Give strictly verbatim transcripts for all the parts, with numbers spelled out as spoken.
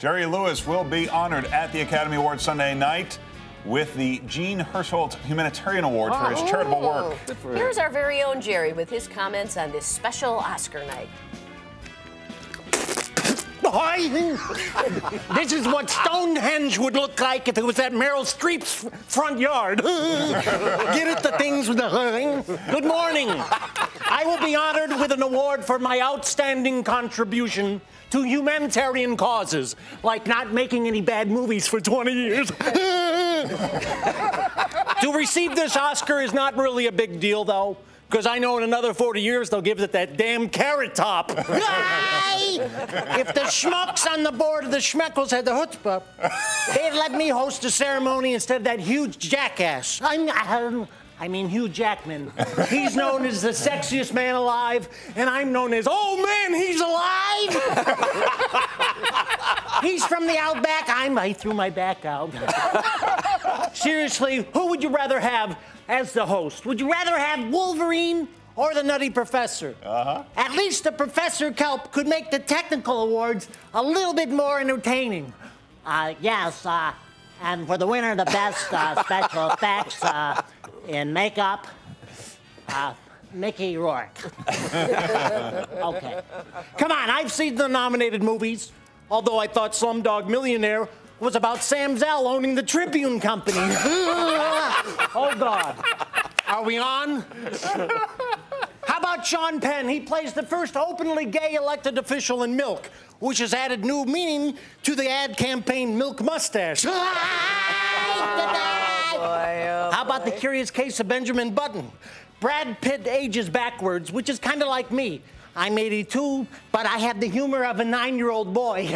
Jerry Lewis will be honored at the Academy Awards Sunday night with the Gene Hersholt Humanitarian Award wow. for his charitable work. Here's our very own Jerry with his comments on this special Oscar night. This is what Stonehenge would look like if it was at Meryl Streep's front yard. Get it, the things with the hurling. Good morning. I will be honored with an award for my outstanding contribution to humanitarian causes, like not making any bad movies for twenty years. To receive this Oscar is not really a big deal, though, because I know in another forty years they'll give it that damn carrot top. If the schmucks on the board of the Schmeckles had the chutzpah, they'd let me host the ceremony instead of that huge jackass. I'm, um, I mean, Hugh Jackman. He's known as the sexiest man alive, and I'm known as, oh man, he's alive! He's from the outback. I'm, I threw my back out. Seriously, who would you rather have as the host? Would you rather have Wolverine or the Nutty Professor? Uh-huh. At least the Professor Kelp could make the technical awards a little bit more entertaining. Uh, yes, uh, and for the winner, the best uh, special effects uh, in makeup, uh, Mickey Rourke. Okay. Come on, I've seen the nominated movies, although I thought Slumdog Millionaire was about Sam Zell owning the Tribune Company. Oh, God. Are we on? How about Sean Penn? He plays the first openly gay elected official in Milk, which has added new meaning to the ad campaign Milk Mustache. Oh, boy, oh, how about boy. The curious case of Benjamin Button? Brad Pitt ages backwards, which is kind of like me. I'm eighty-two, but I have the humor of a nine-year-old boy.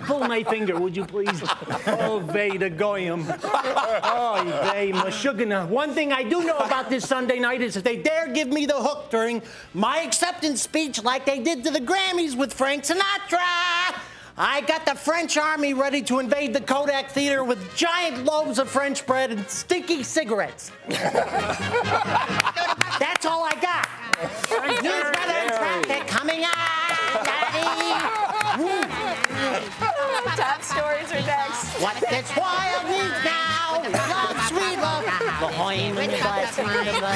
Pull my finger, would you please? Oh, vey to goyim. Oh, vey mashugana. One thing I do know about this Sunday night is if they dare give me the hook during my acceptance speech like they did to the Grammys with Frank Sinatra, I got the French army ready to invade the Kodak Theater with giant loaves of French bread and stinky cigarettes. That's all I got. News, weather, and traffic coming up. Top stories are next. What this wild news now? Not sweet love.